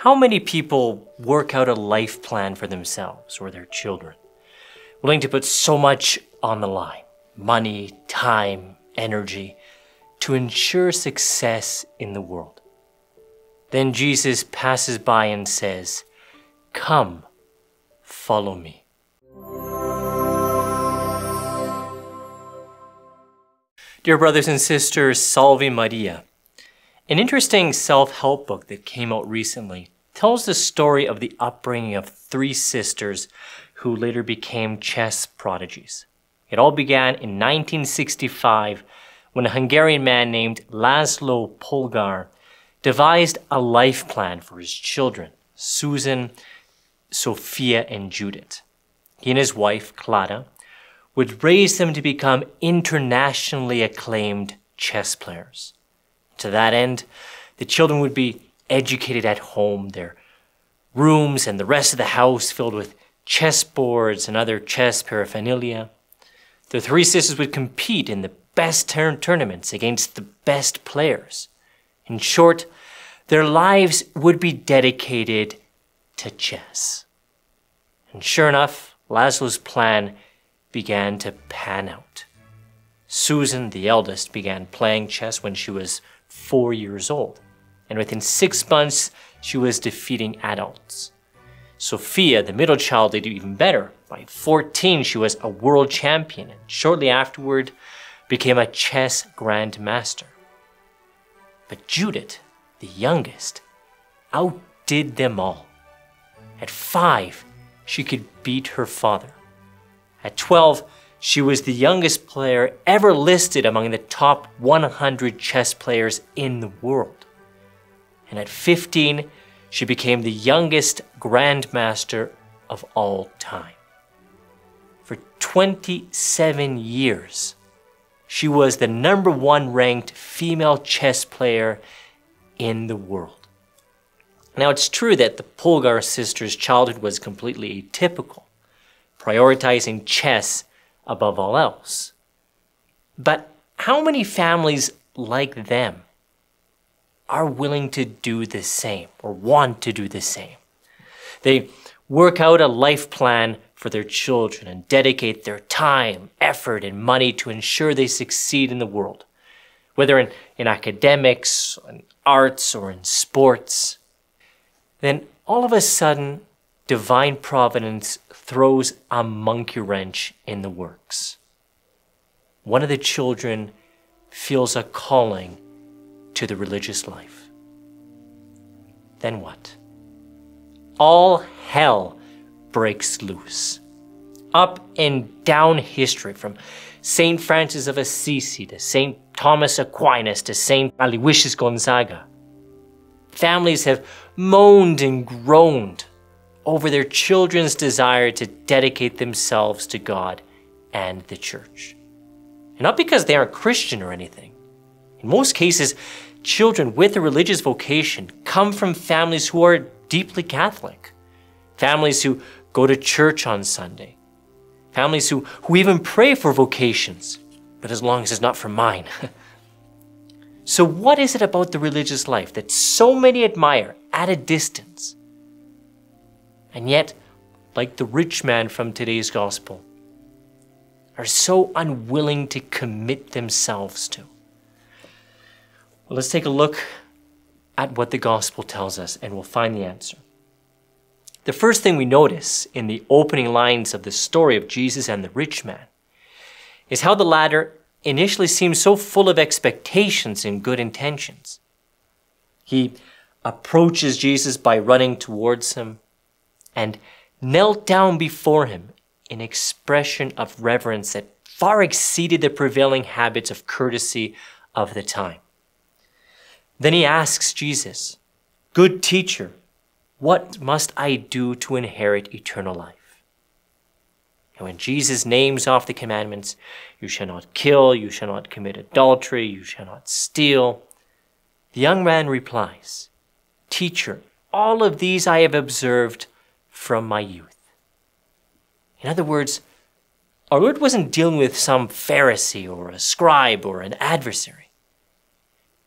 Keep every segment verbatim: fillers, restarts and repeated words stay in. How many people work out a life plan for themselves or their children, willing to put so much on the line, money, time, energy, to ensure success in the world? Then Jesus passes by and says, "Come, follow me." Dear brothers and sisters, Salve Maria. An interesting self-help book that came out recently tells the story of the upbringing of three sisters who later became chess prodigies. It all began in nineteen sixty-five when a Hungarian man named Laszlo Polgar devised a life plan for his children, Susan, Sofia, and Judith. He and his wife, Klara, would raise them to become internationally acclaimed chess players. To that end, the children would be educated at home, their rooms and the rest of the house filled with chessboards and other chess paraphernalia. The three sisters would compete in the best turn tournaments against the best players. In short, their lives would be dedicated to chess. And sure enough, Laszlo's plan began to pan out. Susan, the eldest, began playing chess when she was four years old, and within six months, she was defeating adults. Sophia, the middle child, did even better. By fourteen, she was a world champion, and shortly afterward, became a chess grandmaster. But Judith, the youngest, outdid them all. At five, she could beat her father. At twelve, she was the youngest player ever listed among the top one hundred chess players in the world. And at fifteen, she became the youngest grandmaster of all time. For twenty-seven years, she was the number one ranked female chess player in the world. Now, it's true that the Polgar sisters' childhood was completely atypical, prioritizing chess above all else. But how many families like them are willing to do the same or want to do the same? They work out a life plan for their children and dedicate their time, effort, and money to ensure they succeed in the world, whether in, in academics, in arts, or in sports. Then all of a sudden, divine providence throws a monkey wrench in the works. One of the children feels a calling to the religious life. Then what? All hell breaks loose. Up and down history, from Saint Francis of Assisi to Saint Thomas Aquinas to Saint Aloysius Gonzaga. Families have moaned and groaned over their children's desire to dedicate themselves to God and the church. And not because they aren't Christian or anything. In most cases, children with a religious vocation come from families who are deeply Catholic, families who go to church on Sunday, families who, who even pray for vocations, but as long as it's not for mine. So what is it about the religious life that so many admire at a distance? And yet, like the rich man from today's gospel, are so unwilling to commit themselves to. Well, let's take a look at what the gospel tells us, and we'll find the answer. The first thing we notice in the opening lines of the story of Jesus and the rich man is how the latter initially seems so full of expectations and good intentions. He approaches Jesus by running towards him and knelt down before him in expression of reverence that far exceeded the prevailing habits of courtesy of the time. Then he asks Jesus, "Good teacher, what must I do to inherit eternal life?" And when Jesus names off the commandments, you shall not kill, you shall not commit adultery, you shall not steal, the young man replies, "Teacher, all of these I have observed from my youth." In other words, our Lord wasn't dealing with some Pharisee or a scribe or an adversary.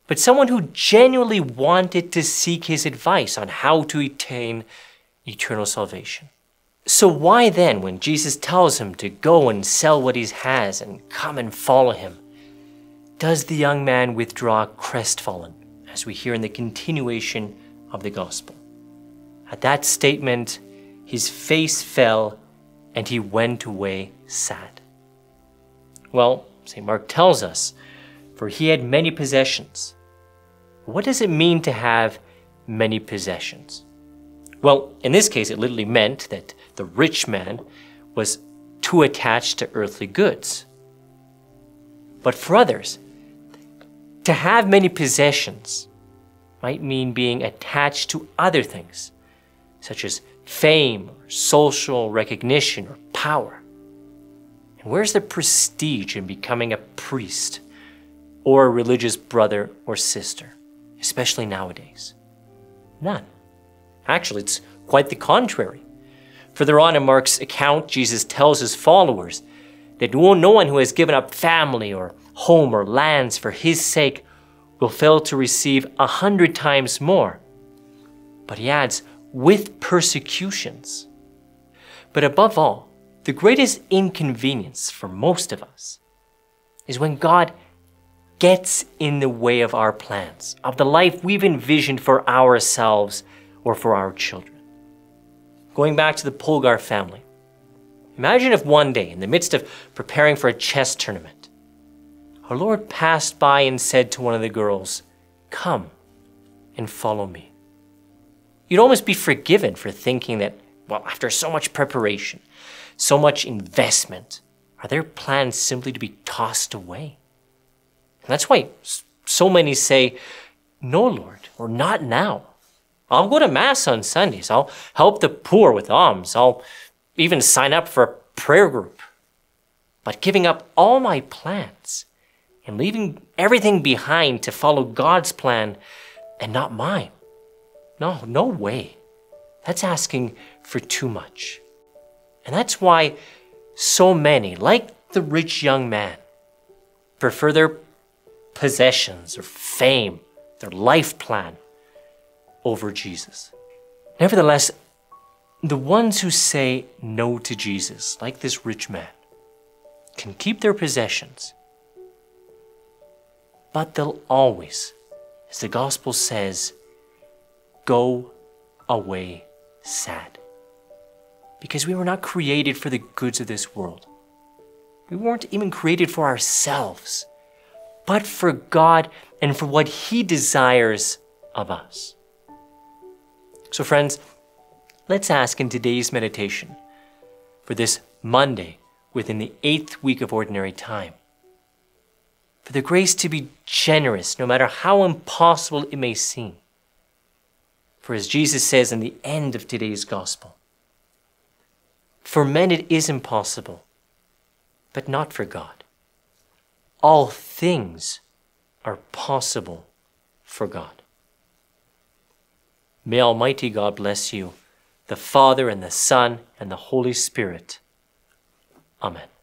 but someone who genuinely wanted to seek his advice on how to attain eternal salvation. So why then, when Jesus tells him to go and sell what he has and come and follow him, does the young man withdraw crestfallen, as we hear in the continuation of the gospel? At that statement, his face fell and he went away sad. Well, Saint Mark tells us, for he had many possessions. What does it mean to have many possessions? Well, in this case, it literally meant that the rich man was too attached to earthly goods. But for others, to have many possessions might mean being attached to other things, such as fame, or social recognition, or power. And where's the prestige in becoming a priest or a religious brother or sister, especially nowadays? None. Actually, it's quite the contrary. Further on in Mark's account, Jesus tells his followers that no one who has given up family or home or lands for his sake will fail to receive a hundred times more. But he adds, with persecutions. But above all, the greatest inconvenience for most of us is when God gets in the way of our plans, of the life we've envisioned for ourselves or for our children. Going back to the Polgar family, imagine if one day, in the midst of preparing for a chess tournament, our Lord passed by and said to one of the girls, "Come and follow me." You'd almost be forgiven for thinking that, well, after so much preparation, so much investment, are their plans simply to be tossed away? And that's why so many say, "No, Lord," or "Not now. I'll go to Mass on Sundays. I'll help the poor with alms. I'll even sign up for a prayer group. But giving up all my plans and leaving everything behind to follow God's plan and not mine? No, no way. That's asking for too much." And that's why so many, like the rich young man, prefer their possessions or fame, their life plan, over Jesus. Nevertheless, the ones who say no to Jesus, like this rich man, can keep their possessions, but they'll always, as the gospel says, go away sad. Because we were not created for the goods of this world. We weren't even created for ourselves, but for God and for what He desires of us. So friends, let's ask in today's meditation, for this Monday within the eighth week of Ordinary Time, for the grace to be generous no matter how impossible it may seem. For as Jesus says in the end of today's Gospel, "For men it is impossible, but not for God. All things are possible for God." May Almighty God bless you, the Father and the Son and the Holy Spirit. Amen.